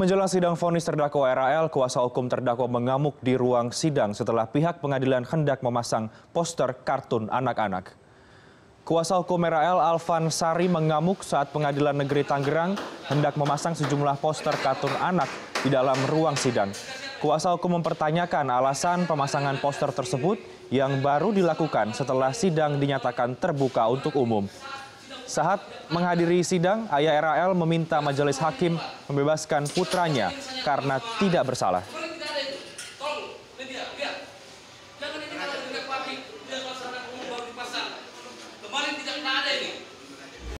Menjelang sidang vonis terdakwa RAL, kuasa hukum terdakwa mengamuk di ruang sidang setelah pihak pengadilan hendak memasang poster kartun anak-anak. Kuasa hukum RAL, Alvan Sari, mengamuk saat pengadilan negeri Tangerang hendak memasang sejumlah poster kartun anak di dalam ruang sidang. Kuasa hukum mempertanyakan alasan pemasangan poster tersebut yang baru dilakukan setelah sidang dinyatakan terbuka untuk umum. Saat menghadiri sidang, ayah RAL meminta majelis hakim membebaskan putranya karena tidak bersalah.